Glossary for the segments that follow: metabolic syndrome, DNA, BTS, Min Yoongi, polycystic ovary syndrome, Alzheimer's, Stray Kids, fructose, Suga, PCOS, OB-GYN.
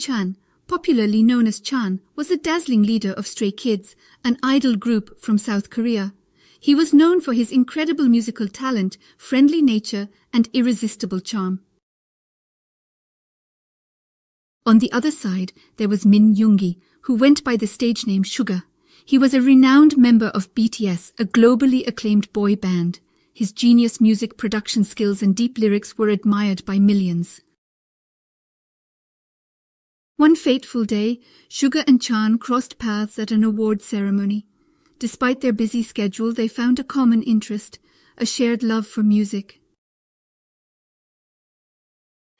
Chan, popularly known as Chan, was a dazzling leader of Stray Kids, an idol group from South Korea. He was known for his incredible musical talent, friendly nature, and irresistible charm. On the other side, there was Min Yoongi, who went by the stage name Suga. He was a renowned member of BTS, a globally acclaimed boy band. His genius music production skills and deep lyrics were admired by millions. One fateful day, Suga and Chan crossed paths at an award ceremony. Despite their busy schedule, they found a common interest, a shared love for music.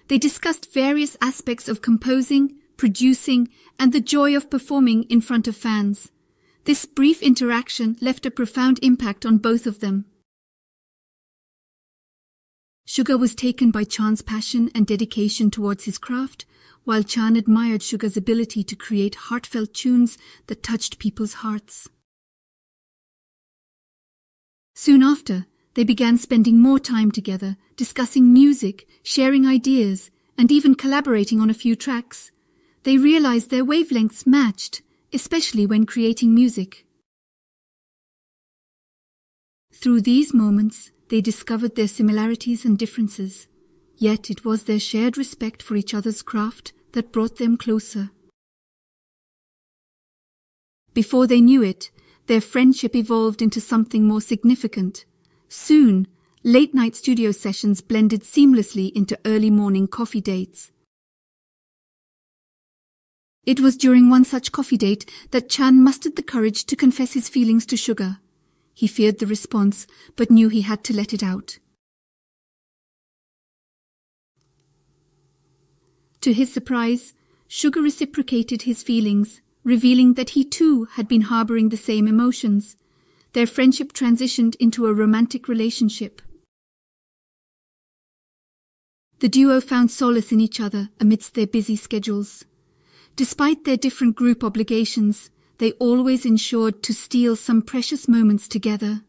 They discussed various aspects of composing, producing, and the joy of performing in front of fans. This brief interaction left a profound impact on both of them. Suga was taken by Chan's passion and dedication towards his craft, while Chan admired Suga's ability to create heartfelt tunes that touched people's hearts. Soon after, they began spending more time together, discussing music, sharing ideas, and even collaborating on a few tracks. They realized their wavelengths matched, especially when creating music. Through these moments, they discovered their similarities and differences. Yet it was their shared respect for each other's craft that brought them closer. Before they knew it, their friendship evolved into something more significant. Soon, late-night studio sessions blended seamlessly into early morning coffee dates. It was during one such coffee date that Chan mustered the courage to confess his feelings to Suga. He feared the response, but knew he had to let it out. To his surprise, Suga reciprocated his feelings, revealing that he too had been harboring the same emotions. Their friendship transitioned into a romantic relationship. The duo found solace in each other amidst their busy schedules. Despite their different group obligations, they always ensured to steal some precious moments together.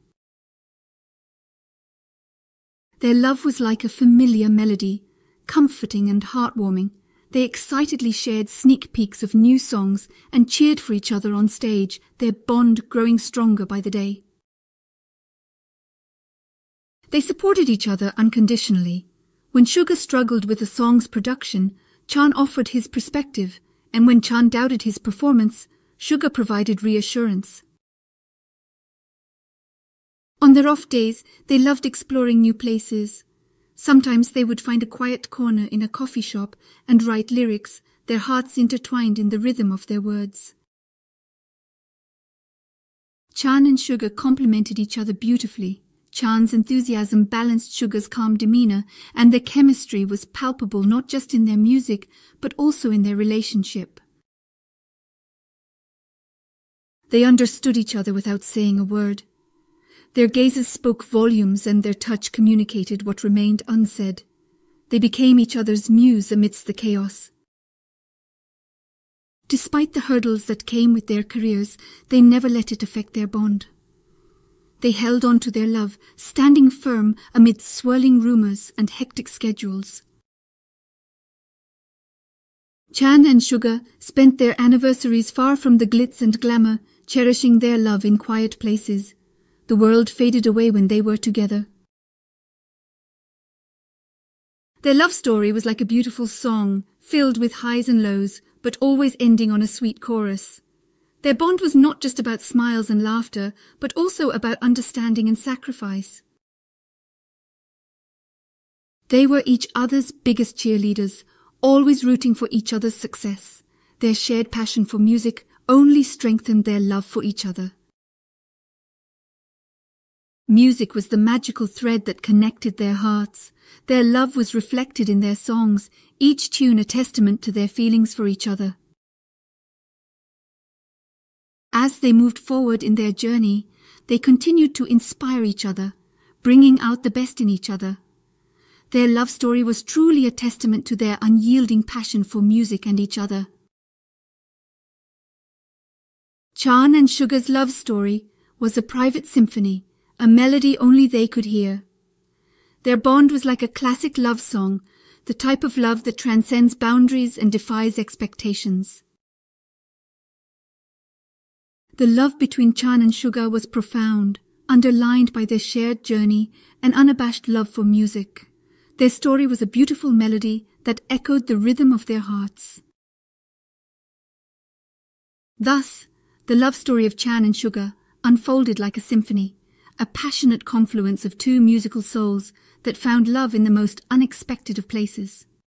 Their love was like a familiar melody, comforting and heartwarming. They excitedly shared sneak peeks of new songs and cheered for each other on stage, their bond growing stronger by the day. They supported each other unconditionally. When Suga struggled with a song's production, Chan offered his perspective, and when Chan doubted his performance, Suga provided reassurance. On their off days, they loved exploring new places. Sometimes they would find a quiet corner in a coffee shop and write lyrics, their hearts intertwined in the rhythm of their words. Chan and Suga complemented each other beautifully. Chan's enthusiasm balanced Suga's calm demeanor, and their chemistry was palpable not just in their music, but also in their relationship. They understood each other without saying a word. Their gazes spoke volumes and their touch communicated what remained unsaid. They became each other's muse amidst the chaos. Despite the hurdles that came with their careers, they never let it affect their bond. They held on to their love, standing firm amid swirling rumors and hectic schedules. Chan and Suga spent their anniversaries far from the glitz and glamour, cherishing their love in quiet places. The world faded away when they were together. Their love story was like a beautiful song, filled with highs and lows, but always ending on a sweet chorus. Their bond was not just about smiles and laughter, but also about understanding and sacrifice. They were each other's biggest cheerleaders, always rooting for each other's success. Their shared passion for music only strengthened their love for each other. Music was the magical thread that connected their hearts. Their love was reflected in their songs, each tune a testament to their feelings for each other. As they moved forward in their journey, they continued to inspire each other, bringing out the best in each other. Their love story was truly a testament to their unyielding passion for music and each other. Chan and Suga's love story was a private symphony, a melody only they could hear. Their bond was like a classic love song, the type of love that transcends boundaries and defies expectations. The love between Chan and Suga was profound, underlined by their shared journey and unabashed love for music. Their story was a beautiful melody that echoed the rhythm of their hearts. Thus, the love story of Chan and Suga unfolded like a symphony, a passionate confluence of two musical souls that found love in the most unexpected of places.